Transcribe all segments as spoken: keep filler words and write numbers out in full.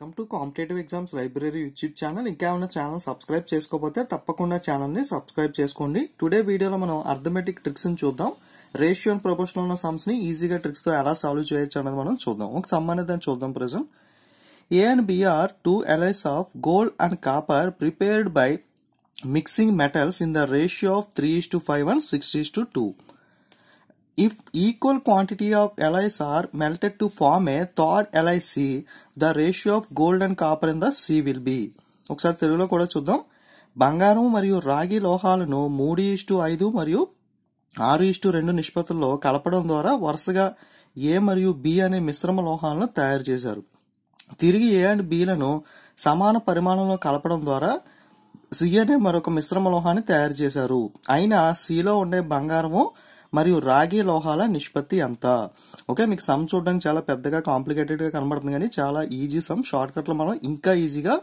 Come to Competitive Exams Library YouTube channel. ఇంకేమైనా channel subscribe చేసుకోకపోతే తప్పకుండా ఛానల్ ని సబ్స్క్రైబ్ చేసుకోండి. టుడే వీడియోలో మనం అర్థమెటిక్ ట్రిక్స్ ని చూద్దాం. రేషియో అండ్ ప్రపోర్షనల్ ఉన్న సమ్స్ ని ఈజీగా ట్రిక్స్ తో ఎలా సాల్వ్ చేయొచ్చు అనేది మనం చూద్దాం. ఒక సమ్ అనేది చూద్దాం. Present A and B are two alloys of gold and copper prepared by mixing metals in the ratio of three is to five and six is to two. If equal quantity of alloys are melted to form a third alloy C, the ratio of gold and copper in the C will be. ఒకసారి తెలుగులో కూడా చూద్దాం. బంగారం మరియు రాగి లోహాలను మూడు ఇష్టు ఐదు మరియు ఆరు ఇష్టు రెండు నిష్పత్తుల్లో కలపడం ద్వారా వరుసగా ఏ మరియు బి అనే మిశ్రమ లోహాలను తయారు చేశారు. తిరిగి ఏ అండ్ బిలను సమాన పరిమాణంలో కలపడం ద్వారా సి అనే మరొక మిశ్రమ లోహాన్ని తయారు చేశారు. అయినా సిలో ఉండే బంగారము మరియు రాగి లోహాల నిష్పత్తి ఎంత? ఓకే, మీకు సమ్ చూడడానికి చాలా పెద్దగా కాంప్లికేటెడ్ గా కనబడుతుంది, కానీ చాలా ఈజీ సమ్. షార్ట్ కట్ లో మనం ఇంకా ఈజీగా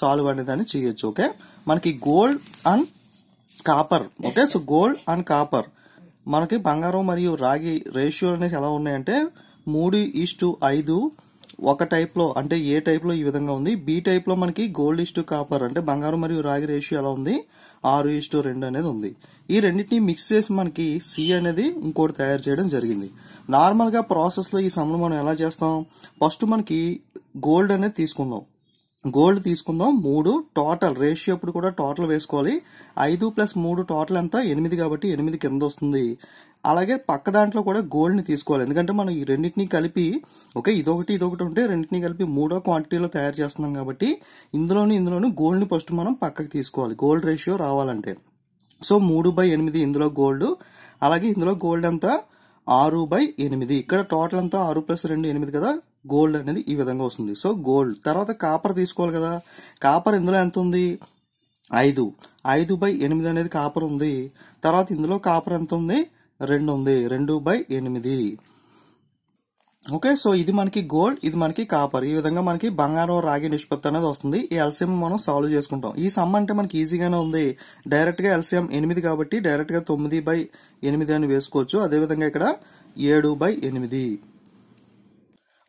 సాల్వ్ అనేది చేయొచ్చు. ఓకే, మనకి gold and copper. Okay, so gold and copper మనకి బంగారం మరియు రాగి రేషియో అనేవి ఎలా ఉన్నాయంటే మూడు ఈస్టు ఐదు ఒక టైప్ లో, అంటే ఏ టైప్ లో ఈ విధంగా ఉంది. బి టైప్ లో మనకి గోల్డ్ ఈస్టు కాపర్ అంటే బంగారం మరియు రాగి రేషియో ఎలా ఉంది, ఆరు ఈస్టు రెండు అనేది ఉంది. ఈ రెండింటిని మిక్స్ చేసి మనకి సి అనేది ఇంకోటి తయారు చేయడం జరిగింది. నార్మల్ గా ప్రాసెస్ లో ఈ సమ్ను మనం ఎలా చేస్తాం, ఫస్ట్ మనకి గోల్డ్ అనేది తీసుకుందాం. గోల్డ్ తీసుకుందాం మూడు టోటల్ రేషియో అప్పుడు కూడా టోటల్ వేసుకోవాలి. ఐదు ప్లస్ మూడు టోటల్ ఎంత, ఎనిమిది, కాబట్టి ఎనిమిది కింద వస్తుంది. అలాగే పక్క దాంట్లో కూడా గోల్డ్ని తీసుకోవాలి, ఎందుకంటే మనం ఈ రెండింటినీ కలిపి ఓకే ఇదొకటి ఇదొకటి ఉంటే రెండింటినీ కలిపి మూడో క్వాంటిటీలో తయారు చేస్తున్నాం కాబట్టి ఇందులోని ఇందులోని గోల్డ్ని ఫస్ట్ మనం పక్కకి తీసుకోవాలి గోల్డ్ రేషియో రావాలంటే. సో మూడు బై ఎనిమిది ఇందులో గోల్డ్, అలాగే ఇందులో గోల్డ్ అంతా ఆరు బై ఎనిమిది. ఇక్కడ టోటల్ అంతా ఆరు ప్లస్ రెండు ఎనిమిది కదా, గోల్డ్ అనేది ఈ విధంగా వస్తుంది. సో గోల్డ్ తర్వాత కాపర్ తీసుకోవాలి కదా, కాపర్ ఇందులో ఎంత ఉంది, ఐదు, ఐదు బై ఎనిమిది అనేది కాపర్ ఉంది. తర్వాత ఇందులో కాపర్ ఎంత ఉంది, రెండు ఉంది, రెండు బై ఎనిమిది. ఓకే, సో ఇది మనకి గోల్డ్, ఇది మనకి కాపర్. ఈ విధంగా మనకి బంగారం రాగి నిష్పత్తి అనేది వస్తుంది. ఈ ఎల్సిఎం మనం సాల్వ్ చేసుకుంటాం. ఈ సమ్ అంటే మనకి ఈజీగానే ఉంది, డైరెక్ట్ గా ఎల్సిఎం ఎనిమిది కాబట్టి డైరెక్ట్ గా తొమ్మిది బై ఎనిమిది అని వేసుకోవచ్చు. అదేవిధంగా ఇక్కడ ఏడు బై ఎనిమిది.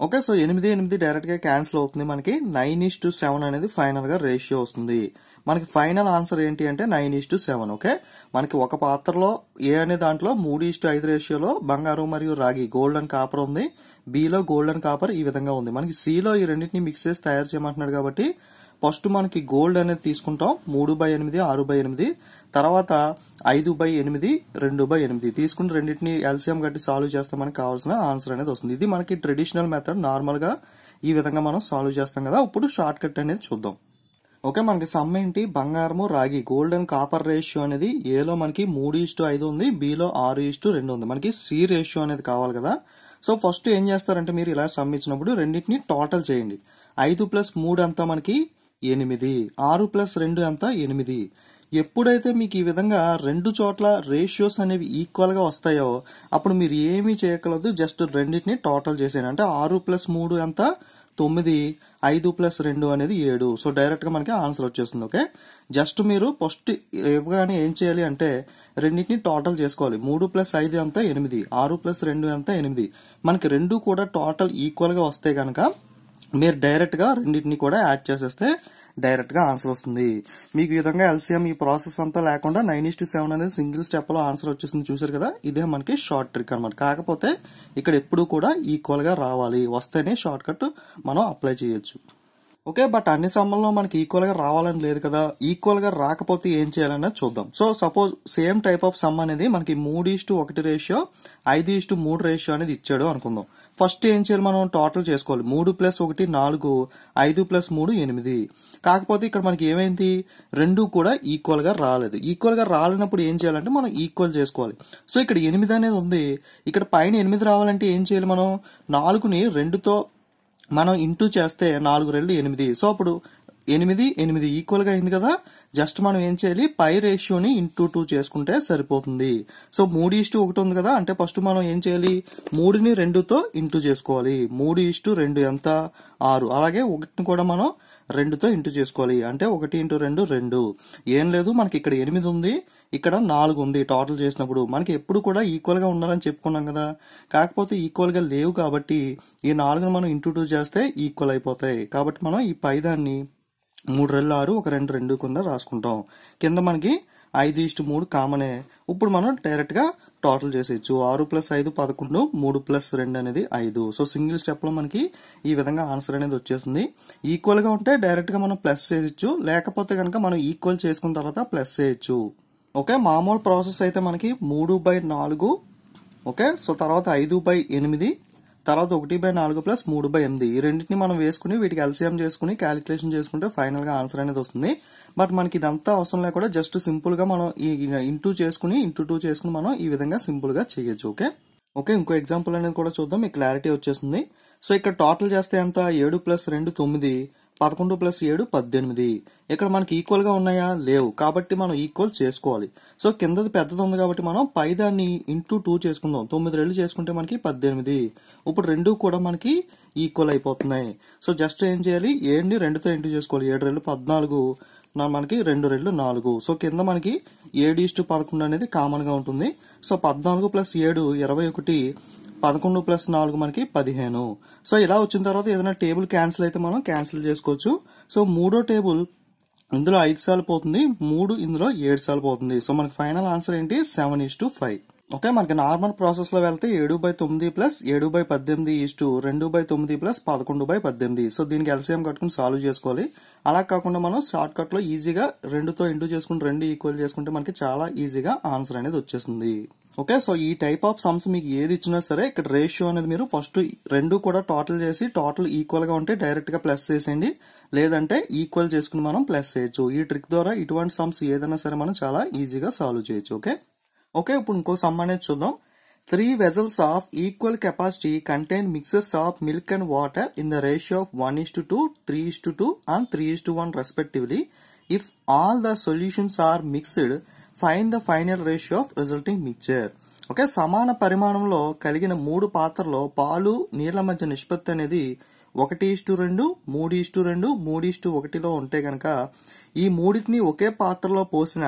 ఓకే, సో ఎనిమిది ఎనిమిది డైరెక్ట్ గా క్యాన్సిల్ అవుతుంది. మనకి నైన్ ఈస్ టు సెవెన్ అనేది ఫైనల్ గా రేషియో వస్తుంది. మనకి ఫైనల్ ఆన్సర్ ఏంటి అంటే nine is to seven. Okay, మనకి ఒక పాత్రలో ఏ అనే దాంట్లో మూడు ఈస్ టు ఐదు రేషియోలో బంగారం మరియు రాగి గోల్డ్ అండ్ కాపర్ ఉంది. బిలో గోల్డ్ అండ్ కాపర్ ఈ విధంగా ఉంది. మనకి సిలో ఈ రెండింటిని మిక్స్ చేసి తయారు చేయమంటున్నాడు కాబట్టి ఫస్ట్ మనకి గోల్డ్ అనేది తీసుకుంటాం మూడు బై ఎనిమిది ఆరు బై ఎనిమిది, తర్వాత ఐదు బై ఎనిమిది రెండు బై ఎనిమిది తీసుకుని రెండింటిని ఎల్సిఎం కట్టి సాల్వ్ చేస్తే మనకు కావాల్సిన ఆన్సర్ అనేది వస్తుంది. ఇది మనకి ట్రెడిషనల్ మెథడ్, నార్మల్ గా ఈ విధంగా మనం సాల్వ్ చేస్తాం కదా. ఇప్పుడు షార్ట్ కట్ అనేది చూద్దాం. ఓకే, మనకి సమ్ ఏంటి, బంగారము రాగి గోల్డ్ అండ్ కాపర్ రేషియో అనేది ఏలో మనకి మూడు ఈస్టు ఐదు ఉంది, బిలో ఆరు ఈస్టు రెండు ఉంది. మనకి సి రేషియో అనేది కావాలి కదా. సో ఫస్ట్ ఏం చేస్తారంటే మీరు ఇలా సమ్ ఇచ్చినప్పుడు రెండింటిని టోటల్ చేయండి. ఐదు ప్లస్ మూడు అంతా మనకి ఎనిమిది, ఆరు ప్లస్ రెండు అంతా ఎనిమిది. ఎప్పుడైతే మీకు ఈ విధంగా రెండు చోట్ల రేషియోస్ అనేవి ఈక్వల్ గా వస్తాయో అప్పుడు మీరు ఏమీ చేయగలదు, జస్ట్ రెండింటిని టోటల్ చేసేయండి. అంటే ఆరు ప్లస్ మూడు అంతా తొమ్మిది, ఐదు ప్లస్ రెండు అనేది ఏడు. సో డైరెక్ట్ గా మనకి ఆన్సర్ వచ్చేస్తుంది. ఓకే, జస్ట్ మీరు ఫస్ట్ ఇవ్వగానే ఏం చేయాలి అంటే రెండింటిని టోటల్ చేసుకోవాలి. మూడు ప్లస్ ఐదు అంతా ఎనిమిది, ఆరు ప్లస్ రెండు అంతా ఎనిమిది. మనకి రెండు కూడా టోటల్ ఈక్వల్ గా వస్తే కనుక మీరు డైరెక్ట్ గా రెండింటిని కూడా యాడ్ చేసేస్తే డైరెక్ట్ గా ఆన్సర్ వస్తుంది. మీకు ఈ విధంగా ఎల్సిఎం ఈ ప్రాసెస్ అంతా లేకుండా నైన్ ఈస్ టు సెవెన్ అనేది సింగిల్ స్టెప్ లో ఆన్సర్ వచ్చేసింది. చూసారు కదా, ఇదే మనకి షార్ట్ ట్రిక్ అనమాట. కాకపోతే ఇక్కడ ఎప్పుడు కూడా ఈక్వల్ గా రావాలి, వస్తేనే షార్ట్ కట్ మనం అప్లై చేయొచ్చు. ఓకే, బట్ అన్ని సమ్ముల్లో మనకి ఈక్వల్ గా రావాలని లేదు కదా, ఈక్వల్ గా రాకపోతే ఏం చేయాలనేది చూద్దాం. So suppose same type of sum అనేది మనకి మూడు ఈస్టు ఒకటి రేషియో ఐదు ఈస్టు మూడు రేషియో అనేది ఇచ్చాడు అనుకుందాం. ఫస్ట్ ఏం చేయాలి, మనం టోటల్ చేసుకోవాలి. మూడు ప్లస్ ఒకటి నాలుగు, ఐదు ప్లస్ మూడు ఎనిమిది. కాకపోతే ఇక్కడ మనకి ఏమైంది, రెండు కూడా ఈక్వల్ గా రాలేదు. ఈక్వల్ గా రాలేనప్పుడు ఏం చేయాలంటే మనం ఈక్వల్ చేసుకోవాలి. సో ఇక్కడ ఎనిమిది అనేది ఉంది, ఇక్కడ పైన ఎనిమిది రావాలంటే ఏం చేయాలి, మనం నాలుగుని రెండుతో మనం ఇంటూ చేస్తే నాలుగు రెండు ఎనిమిది. సో అప్పుడు ఎనిమిది ఎనిమిది ఈక్వల్ గా అయింది కదా. జస్ట్ మనం ఏం చేయాలి, పై రేషియోని ఇంటూ టూ చేసుకుంటే సరిపోతుంది. సో మూడు ఈస్టు ఒకటి ఉంది కదా, అంటే ఫస్ట్ మనం ఏం చేయాలి, మూడుని రెండుతో ఇంటూ చేసుకోవాలి. మూడు ఈస్టు రెండు ఎంత, ఆరు. అలాగే ఒకటిని కూడా మనం రెండుతో ఇంటూ చేసుకోవాలి, అంటే ఒకటి ఇంటూ రెండు రెండు. ఏం లేదు, మనకి ఇక్కడ ఎనిమిది ఉంది, ఇక్కడ నాలుగు ఉంది. టోటల్ చేసినప్పుడు మనకి ఎప్పుడు కూడా ఈక్వల్గా ఉండాలని చెప్పుకున్నాం కదా, కాకపోతే ఈక్వల్గా లేవు కాబట్టి ఈ నాలుగును మనం ఇంటూ టూ చేస్తే ఈక్వల్ అయిపోతాయి. కాబట్టి మనం ఈ పైదాన్ని మూడు రెండు ఆరు, ఒక రెండు రెండు కింద రాసుకుంటాం. కింద మనకి ఐదు ఇష్టు మూడు కామనే. ఇప్పుడు మనం డైరెక్ట్గా టోటల్ చేసేయచ్చు. ఆరు ప్లస్ ఐదు పదకొండు, మూడు ప్లస్ రెండు అనేది ఐదు. సో సింగిల్ స్టెప్లో మనకి ఈ విధంగా ఆన్సర్ అనేది వచ్చేసింది. ఈక్వల్గా ఉంటే డైరెక్ట్గా మనం ప్లస్ చేయొచ్చు, లేకపోతే కనుక మనం ఈక్వల్ చేసుకున్న తర్వాత ప్లస్ చేయొచ్చు. ఓకే, మామూలు ప్రాసెస్ అయితే మనకి మూడు బై నాలుగు, ఓకే, సో తర్వాత ఐదు బై ఎనిమిది, తర్వాత ఒకటి బై నాలుగు ప్లస్ మూడు బై ఎనిమిది. ఈ రెండింటిని మనం వేసుకుని వీటికి ఎల్సిఎం చేసుకుని క్యాలిక్యులేషన్ చేసుకుంటే ఫైనల్గా ఆన్సర్ అనేది వస్తుంది. బట్ మనకి ఇదంతా అవసరం లేకుండా జస్ట్ సింపుల్గా మనం ఈ ఇంటూ చేసుకుని ఇంటూ టూ చేసుకుని మనం ఈ విధంగా సింపుల్గా చేయొచ్చు. ఓకే ఓకే ఇంకో ఎగ్జాంపుల్ అనేది కూడా చూద్దాం, మీకు క్లారిటీ వచ్చేస్తుంది. సో ఇక్కడ టోటల్ చేస్తే ఎంత, ఏడు ప్లస్ రెండు తొమ్మిది, పదకొండు ప్లస్ ఏడు పద్దెనిమిది. ఇక్కడ మనకి ఈక్వల్గా ఉన్నాయా, లేవు, కాబట్టి మనం ఈక్వల్ చేసుకోవాలి. సో కిందది పెద్దది ఉంది కాబట్టి మనం పైదాన్ని ఇంటూ టూ చేసుకుందాం. తొమ్మిది రెండు చేసుకుంటే మనకి పద్దెనిమిది. ఇప్పుడు రెండు కూడా మనకి ఈక్వల్ అయిపోతున్నాయి. సో జస్ట్ ఏం చేయాలి, ఏడుని రెండుతో ఇంటూ చేసుకోవాలి. ఏడు రెండు పద్నాలుగు, మనకి రెండు రెండు నాలుగు. సో కింద మనకి ఏడు ఇష్టు పదకొండు అనేది కామన్గా ఉంటుంది. సో పద్నాలుగు ప్లస్ ఏడు ఇరవై ఒకటి, పదకొండు ప్లస్ నాలుగు మనకి పదిహేను. సో ఇలా వచ్చిన తర్వాత ఏదైనా టేబుల్ క్యాన్సిల్ అయితే మనం క్యాన్సిల్ చేసుకోవచ్చు. సో మూడో టేబుల్ ఇందులో ఐదు సార్లు పోతుంది, మూడు ఇందులో ఏడు సార్లు పోతుంది. సో మనకి ఫైనల్ ఆన్సర్ ఏంటి, seven is to five. Okay, మనకి నార్మల్ ప్రాసెస్లో వెళ్తే ఏడు బై తొమ్మిది ప్లస్ ఏడు బై పద్దెనిమిది ఈస్టు రెండు బై తొమ్మిది ప్లస్ పదకొండు బై పద్దెనిమిది. సో దీనికి ఎల్సిఎం కట్టుకుని సాల్వ్ చేసుకోవాలి. అలా కాకుండా మనం షార్ట్ కట్లో ఈజీగా రెండుతో ఇంటూ చేసుకుని రెండు ఈక్వల్ చేసుకుంటే మనకి చాలా ఈజీగా ఆన్సర్ అనేది వచ్చేసింది. ఓకే, సో ఈ టైప్ ఆఫ్ సమ్స్ మీకు ఏది ఇచ్చినా సరే ఇక్కడ రేషియో అనేది మీరు ఫస్ట్ రెండు కూడా టోటల్ చేసి టోటల్ ఈక్వల్గా ఉంటే డైరెక్ట్గా ప్లస్ చేసేయండి, లేదంటే ఈక్వల్ చేసుకుని మనం ప్లస్ చేయొచ్చు. ఈ ట్రిక్ ద్వారా ఇటువంటి సమ్స్ ఏదైనా సరే మనం చాలా ఈజీగా సాల్వ్ చేయొచ్చు. ఓకే ఓకే ఇప్పుడు ఇంకో సమ్ అనేది చూద్దాం. Three vessels of equal capacity contain mixtures of milk and water in the ratio of one is to two, three is to two and three is to one respectively. If all the solutions are mixed, find the final ratio of resulting mixture. Okay, సమాన పరిమాణంలో కలిగిన మూడు పాత్రలో పాలు నీళ్ల మధ్య నిష్పత్తి అనేది ఒకటి ఇష్టు రెండు, మూడు ఇష్టు రెండు, మూడు ఇష్టు ఒకటిలో ఉంటే కనుక ఈ మూడింటిని ఒకే పాత్రలో పోసిన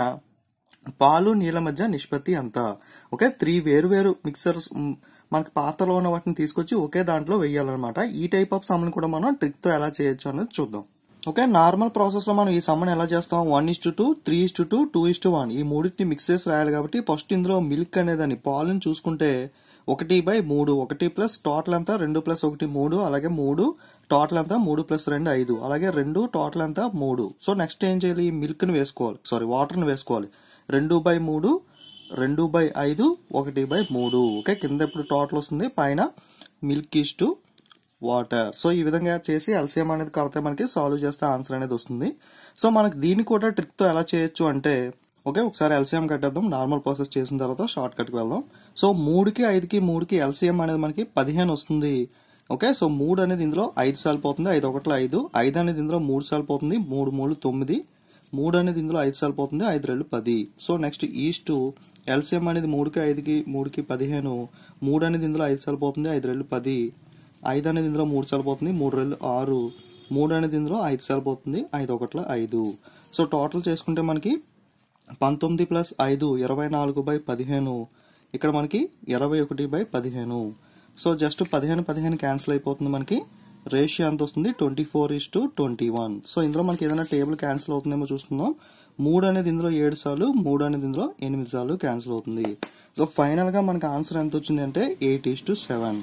పాలు నీళ్ల మధ్య నిష్పత్తి ఎంత. ఓకే, త్రీ వేరు వేరు మిక్సర్స్ మనకి పాత్రలో ఉన్న వాటిని తీసుకొచ్చి ఒకే దాంట్లో వేయాలన్నమాట. ఈ టైప్ ఆఫ్ సమ్ని కూడా మనం ట్రిక్తో ఎలా చేయొచ్చు అనేది చూద్దాం. ఓకే, నార్మల్ ప్రాసెస్లో మనం ఈ సమ్మని ఎలా చేస్తాం, one is to two, three is to two, two is to one, ఈ మూడింటిని మిక్స్ చేసి రాయాలి. కాబట్టి ఫస్ట్ ఇందులో మిల్క్ అనేదాన్ని పాలను చూసుకుంటే ఒకటి బై మూడు, ఒకటి ప్లస్ టోటల్ అంతా రెండు ప్లస్ ఒకటి మూడు, అలాగే మూడు టోటల్ అంతా మూడు ప్లస్ రెండు ఐదు, అలాగే రెండు టోటల్ అంతా మూడు. సో నెక్స్ట్ ఏం చేయాలి, ఈ మిల్క్ని వేసుకోవాలి, సారీ వాటర్ని వేసుకోవాలి. రెండు బై మూడు, రెండు బై ఐదు, ఒకటి బై మూడు. ఓకే, కింద ఇప్పుడు టోటల్ వస్తుంది, పైన milk is to water. So ఈ విధంగా చేసి ఎల్సిఎం అనేది కడితే మనకి సాల్వ్ చేస్తే ఆన్సర్ అనేది వస్తుంది. సో మనకి దీన్ని కూడా ట్రిక్తో ఎలా చేయొచ్చు అంటే, ఓకే ఒకసారి ఎల్సిఎం కట్టేద్దాం, నార్మల్ ప్రాసెస్ చేసిన తర్వాత షార్ట్ కట్కి వెళ్దాం. సో మూడుకి ఐదుకి మూడుకి ఎల్సిఎం అనేది మనకి పదిహేను వస్తుంది. ఓకే, సో మూడు అనేది ఇందులో ఐదు సార్లు పోతుంది, ఐదు ఒకటిలో ఐదు, ఐదు అనేది ఇందులో మూడు సార్లు పోతుంది, మూడు మూడు తొమ్మిది, మూడు అనేది ఇందులో ఐదు సార్లు పోతుంది, ఐదు రెండు పది. సో నెక్స్ట్ ఈస్టు ఎల్సిఎం అనేది మూడుకి ఐదుకి మూడుకి పదిహేను, మూడు అనేది ఇందులో ఐదు సార్లు పోతుంది, ఐదు రెండు పది, ఐదు అనేది ఇందులో మూడు సార్లు పోతుంది, మూడు రెండు ఆరు, మూడు అనేది ఇందులో ఐదు సార్లు పోతుంది, ఐదు ఒకటిలో ఐదు. సో టోటల్ చేసుకుంటే మనకి పంతొమ్మిది ప్లస్ ఐదు ఇరవై నాలుగు బై పదిహేను, ఇక్కడ మనకి ఇరవై ఒకటి బై పదిహేను. సో జస్ట్ పదిహేను పదిహేను క్యాన్సిల్ అయిపోతుంది, మనకి రేషియో ఎంత వస్తుంది, twenty four is to twenty one. So ఇందులో మనకి ఏదైనా టేబుల్ క్యాన్సిల్ అవుతుందేమో చూసుకుందాం. మూడు అనేది ఇందులో ఏడు సార్లు, మూడు అనేది ఇందులో ఎనిమిది సార్లు క్యాన్సిల్ అవుతుంది. సో ఫైనల్గా మనకి ఆన్సర్ ఎంత వచ్చింది అంటే eight is to seven.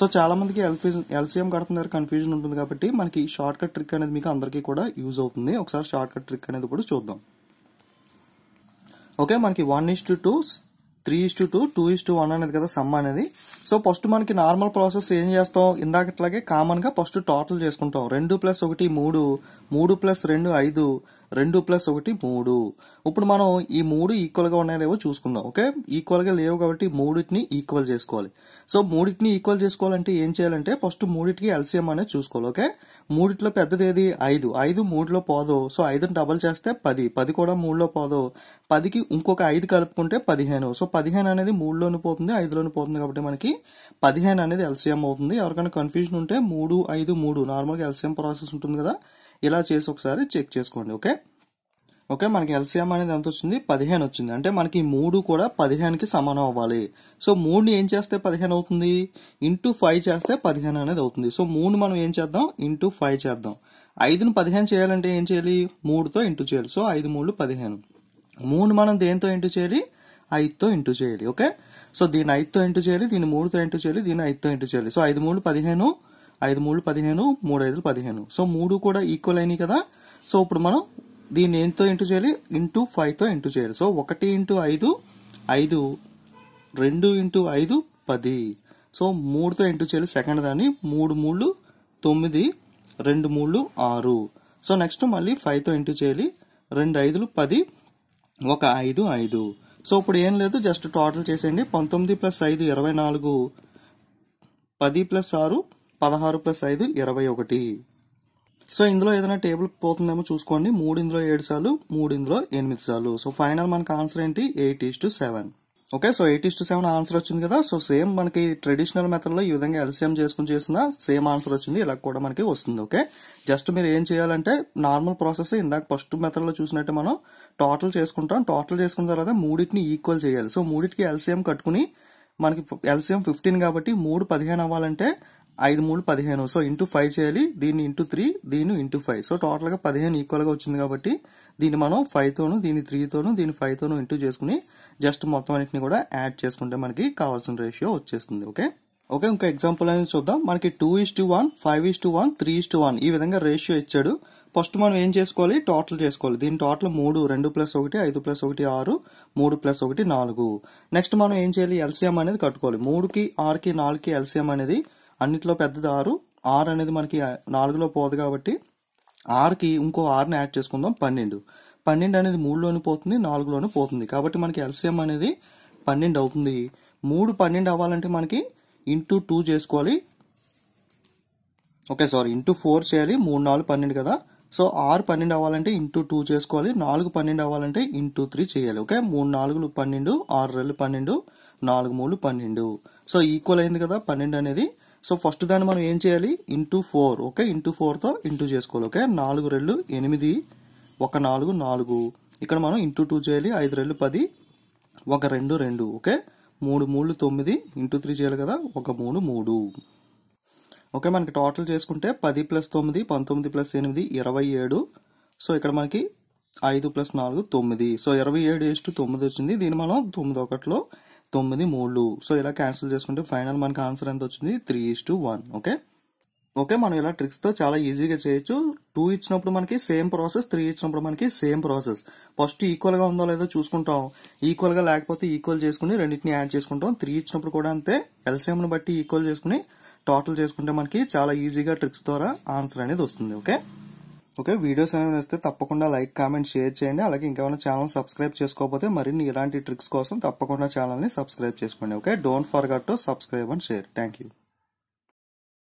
So చాలామందికి ఎల్ఫీ ఎల్సిఎం కడుతున్నారు, కన్ఫ్యూజన్ ఉంటుంది, కాబట్టి మనకి షార్ట్ కట్ ట్రిక్ అనేది మీకు అందరికీ కూడా యూజ్ అవుతుంది. ఒకసారి షార్ట్ కట్ ట్రిక్ అనేది కూడా చూద్దాం. ఓకే, మనకి one is to two, three is to two, two is to one అనేది కదా సమ్ అనేది. సో ఫస్ట్ మనకి నార్మల్ ప్రాసెస్ ఏం చేస్తాం, ఇందాకట్లాగే కామన్గా ఫస్ట్ టోటల్ చేసుకుంటాం. రెండు ప్లస్ ఒకటి మూడు, మూడు ప్లస్ రెండు ఐదు, రెండు ప్లస్ ఒకటి మూడు. ఇప్పుడు మనం ఈ మూడు ఈక్వల్గా ఉన్నాయో చూసుకుందాం. ఓకే, ఈక్వల్గా లేవు కాబట్టి మూడింటిని ఈక్వల్ చేసుకోవాలి. సో మూడింటిని ఈక్వల్ చేసుకోవాలంటే ఏం చేయాలంటే ఫస్ట్ మూడింటికి ఎల్సిఎం అనేది చూసుకోవాలి. ఓకే, మూడిట్లో పెద్దది ఏది? ఐదు. ఐదు మూడులో పోదు, సో ఐదుని డబల్ చేస్తే పది. పది కూడా మూడులో పోదు, పదికి ఇంకొక ఐదు కలుపుకుంటే పదిహేను. సో పదిహేను అనేది మూడులోని పోతుంది, ఐదులోని పోతుంది, కాబట్టి మనకి పదిహేను అనేది ఎల్సిఎం అవుతుంది. ఎవరికైనా కన్ఫ్యూజన్ ఉంటే మూడు ఐదు మూడు నార్మల్గా ఎల్సిఎం ప్రాసెస్ ఉంటుంది కదా, ఇలా చేసి ఒకసారి చెక్ చేసుకోండి. ఓకే ఓకే మనకి ఎల్సిఎం అనేది ఎంత వచ్చింది? పదిహేను వచ్చింది. అంటే మనకి మూడు కూడా పదిహేనుకి సమానం అవ్వాలి. సో మూడుని ఏం చేస్తే పదిహేను అవుతుంది? ఇంటూ ఫైవ్ చేస్తే పదిహేను అనేది అవుతుంది. సో మూడు మనం ఏం చేద్దాం? ఇంటూ ఫైవ్ చేద్దాం. ఐదును పదిహేను చేయాలంటే ఏం చేయాలి? మూడుతో ఇంటూ చేయాలి. సో ఐదు మూడు పదిహేను. మూడు మనం దేనితో ఇంటూ చేయాలి? ఐదుతో ఇంటూ చేయాలి. ఓకే, సో దీని ఐదుతో ఇంటూ చేయాలి, దీన్ని మూడుతో ఇంటూ చేయాలి, దీన్ని ఐదుతో ఇంటూ చేయాలి. సో ఐదు మూడు పదిహేను, ఐదు మూడు పదిహేను, మూడు ఐదు పదిహేను. సో మూడు కూడా ఈక్వల్ అయినాయి కదా. సో ఇప్పుడు మనం దీన్ని ఏంతో ఇంటూ చేయాలి? ఇంటూ ఫైవ్తో ఇంటూ చేయాలి. సో ఒకటి ఇంటూ ఐదు ఐదు, రెండు ఇంటూ ఐదు పది. సో మూడుతో ఇంటూ చేయాలి సెకండ్ దాన్ని. మూడు మూడు తొమ్మిది, రెండు మూడు ఆరు. సో నెక్స్ట్ మళ్ళీ ఫైవ్తో ఇంటూ చేయాలి. రెండు ఐదులు పది, ఒక ఐదు ఐదు. సో ఇప్పుడు ఏం లేదు, జస్ట్ టోటల్ చేసేయండి. పంతొమ్మిది ప్లస్ ఐదు ఇరవై నాలుగు, పది ప్లస్ ఆరు పదహారు, ప్లస్ ఐదు ఇరవై ఒకటి. సో ఇందులో ఏదైనా టేబుల్ పోతుందేమో చూసుకోండి. మూడు ఇందులో ఏడు సార్లు, మూడు ఇందులో ఎనిమిది సార్లు. సో ఫైనల్ మనకు ఆన్సర్ ఏంటి? Eight is to seven. Okay, so eight is to seven answer వచ్చింది కదా. సో సేమ్ మనకి ట్రెడిషనల్ మెథడ్లో ఈ విధంగా ఎల్సిఎం చేసుకుని చేసిన సేమ్ ఆన్సర్ వచ్చింది, ఇలా కూడా మనకి వస్తుంది. ఓకే, జస్ట్ మీరు ఏం చేయాలంటే నార్మల్ ప్రాసెస్ ఇందాక ఫస్ట్ మెథడ్లో చూసినట్టు మనం టోటల్ చేసుకుంటాం. టోటల్ చేసుకున్న తర్వాత మూడింటిని ఈక్వల్ చేయాలి. సో మూడింటికి ఎల్సిఎం కట్టుకుని, మనకి ఎల్సిఎం ఫిఫ్టీన్ కాబట్టి మూడు పదిహేను అవ్వాలంటే ఐదు మూడు పదిహేను. సో ఇంటూ ఫైవ్ చేయాలి, దీన్ని ఇంటూ త్రీ, దీన్ని ఇంటూ ఫైవ్. సో టోటల్గా పదిహేను ఈక్వల్గా వచ్చింది కాబట్టి దీన్ని మనం ఫైవ్తోను, దీన్ని త్రీతోను, దీన్ని ఫైవ్తోను ఇంటూ చేసుకుని జస్ట్ మొత్తం అన్నింటిని కూడా యాడ్ చేసుకుంటే మనకి కావాల్సిన రేషియో వచ్చేస్తుంది. ఓకే ఓకే ఇంకో ఎగ్జాంపుల్ అనేది చూద్దాం. మనకి two is to one, five is to one, three is to one, ఈ విధంగా రేషియో ఇచ్చాడు. ఫస్ట్ మనం ఏం చేసుకోవాలి? టోటల్ చేసుకోవాలి. దీని టోటల్ మూడు, రెండు ప్లస్ ఒకటి ఐదు, ప్లస్ ఒకటి ఆరు, మూడు ప్లస్ ఒకటి నాలుగు. నెక్స్ట్ మనం ఏం చేయాలి? ఎల్సిఎం అనేది కట్టుకోవాలి. మూడుకి ఆరుకి నాలుగుకి ఎల్సిఎం అనేది అన్నిట్లో పెద్దది ఆరు. ఆరు అనేది మనకి నాలుగులో పోదు కాబట్టి ఆరుకి ఇంకో ఆరుని యాడ్ చేసుకుందాం. పన్నెండు. పన్నెండు అనేది మూడులోని పోతుంది, నాలుగులోని పోతుంది, కాబట్టి మనకి ఎల్సిఎం అనేది పన్నెండు అవుతుంది. మూడు పన్నెండు అవ్వాలంటే మనకి ఇంటూ టూ చేసుకోవాలి. ఓకే సారీ ఇంటూ ఫోర్ చేయాలి. మూడు నాలుగు పన్నెండు కదా. సో ఆరు పన్నెండు అవ్వాలంటే ఇంటూ టూ చేసుకోవాలి. నాలుగు పన్నెండు అవ్వాలంటే ఇంటూ త్రీ చేయాలి. ఓకే, మూడు నాలుగులు పన్నెండు, ఆరు రెండు పన్నెండు, నాలుగు మూడు పన్నెండు. సో ఈక్వల్ అయింది కదా పన్నెండు అనేది. సో ఫస్ట్ దాన్ని మనం ఏం చేయాలి? Into four. ఓకే, ఇంటూ ఫోర్తో ఇంటూ చేసుకోవాలి. ఓకే, నాలుగు రెళ్ళు ఎనిమిది, ఒక నాలుగు నాలుగు. ఇక్కడ మనం ఇంటూ టూ చేయాలి. ఐదు రెళ్ళు పది, ఒక రెండు రెండు. ఓకే, మూడు మూడు తొమ్మిది, ఇంటూ త్రీ చేయాలి కదా, ఒక మూడు మూడు. ఓకే, మనకి టోటల్ చేసుకుంటే పది ప్లస్ తొమ్మిది పంతొమ్మిది, ప్లస్ ఎనిమిది ఇరవై ఏడు. సో ఇక్కడ మనకి ఐదు ప్లస్ నాలుగు తొమ్మిది. సో ఇరవై ఏడు ఏస్టు తొమ్మిది వచ్చింది. దీన్ని మనం తొమ్మిది ఒకటిలో తొమ్మిది మూడు. సో ఇలా క్యాన్సిల్ చేసుకుంటే ఫైనల్ మనకి ఆన్సర్ ఎంత వచ్చింది? Three is to one. Okay okay మనం ఇలా ట్రిక్స్తో చాలా ఈజీగా చేయొచ్చు. టూ ఇచ్చినప్పుడు మనకి సేమ్ ప్రాసెస్, త్రీ ఇచ్చినప్పుడు మనకి సేమ్ ప్రాసెస్. ఫస్ట్ ఈక్వల్గా ఉందో లేదో చూసుకుంటాం, ఈక్వల్గా లేకపోతే ఈక్వల్ చేసుకుని రెండింటిని యాడ్ చేసుకుంటాం. త్రీ ఇచ్చినప్పుడు కూడా అంతే, ఎల్సిఎంను బట్టి ఈక్వల్ చేసుకుని టోటల్ చేసుకుంటే మనకి చాలా ఈజీగా ట్రిక్స్ ద్వారా ఆన్సర్ అనేది వస్తుంది. ఓకే ఓకే వీడియోస్ అనేవి వస్తే తప్పకుండా లైక్ కామెంట్ షేర్ చేయండి. అలాగే ఇంకేమైనా ఛానల్ సబ్స్క్రైబ్ చేసుకోకపోతే మరిన్ని ఇలాంటి ట్రిక్స్ కోసం తప్పకుండా ఛానల్ని సబ్స్క్రైబ్ చేసుకోండి. Okay, don't forget to subscribe and share. Thank you.